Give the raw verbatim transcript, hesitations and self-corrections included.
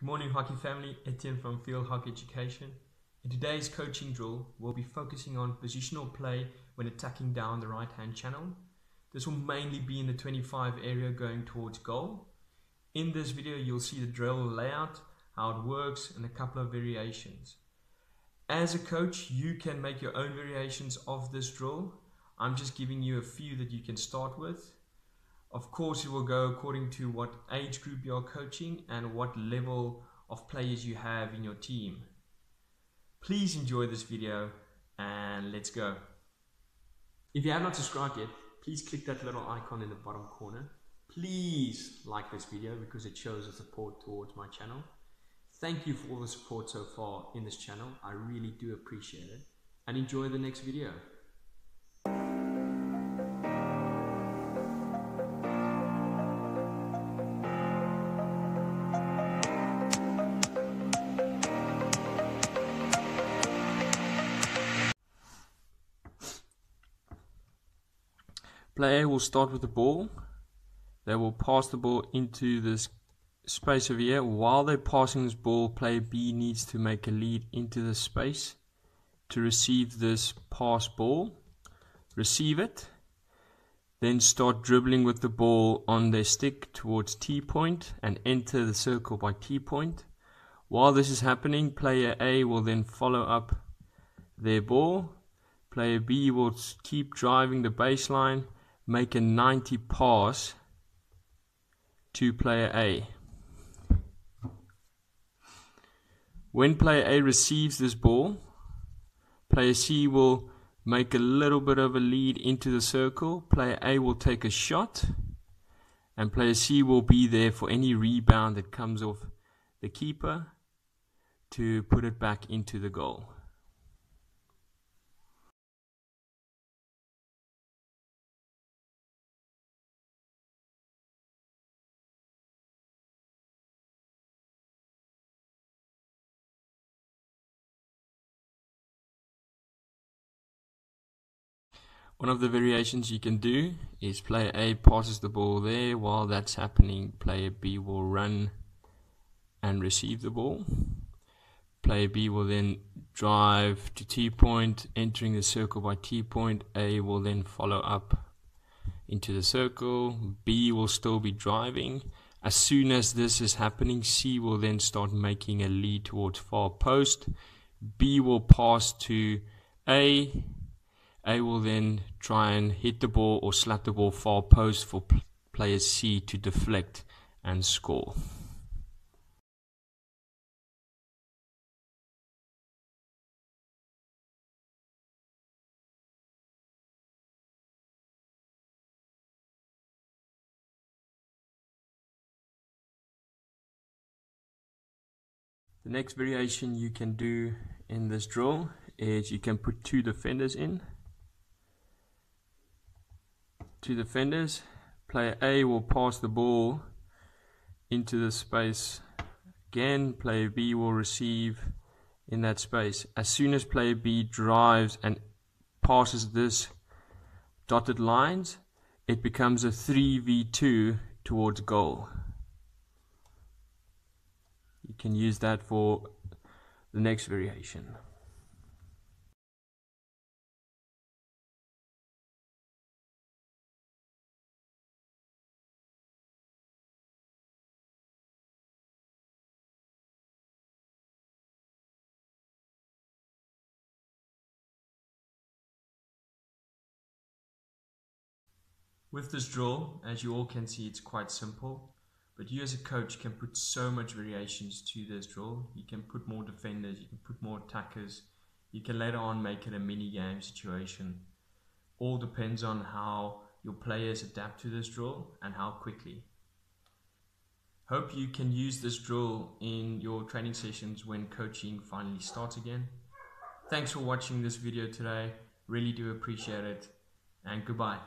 Good morning, hockey family. Etienne from Field Hockey Education. In today's coaching drill, we'll be focusing on positional play when attacking down the right-hand channel. This will mainly be in the twenty-five area going towards goal. In this video, you'll see the drill layout, how it works, and a couple of variations. As a coach, you can make your own variations of this drill. I'm just giving you a few that you can start with. Of course, it will go according to what age group you're coaching and what level of players you have in your team. Please enjoy this video and let's go. If you have not subscribed yet, please click that little icon in the bottom corner. Please like this video because it shows the support towards my channel. Thank you for all the support so far in this channel. I really do appreciate it, and enjoy the next video. Player will start with the ball. They will pass the ball into this space over here. While they're passing this ball, player B needs to make a lead into this space to receive this pass ball. Receive it. Then start dribbling with the ball on their stick towards T point and enter the circle by T point. While this is happening, player A will then follow up their ball. Player B will keep driving the baseline. Make a ninety pass to player A. When player A receives this ball, player C will make a little bit of a lead into the circle. Player A will take a shot, and player C will be there for any rebound that comes off the keeper to put it back into the goal. One of the variations you can do is player A passes the ball there. While that's happening, player B will run and receive the ball. Player B will then drive to T point, entering the circle by T point. A will then follow up into the circle. B will still be driving. As soon as this is happening, C will then start making a lead towards far post. B will pass to A. A will then try and hit the ball or slap the ball far post for player C to deflect and score. The next variation you can do in this drill is you can put two defenders in. Two defenders, player A will pass the ball into the space again, player B will receive in that space. As soon as player B drives and passes this dotted lines, it becomes a three v two towards goal. You can use that for the next variation. With this drill, as you all can see, it's quite simple, but you as a coach can put so much variations to this drill. You can put more defenders, you can put more attackers, you can later on make it a mini game situation. All depends on how your players adapt to this drill and how quickly. Hope you can use this drill in your training sessions when coaching finally starts again. Thanks for watching this video today, really do appreciate it, and goodbye.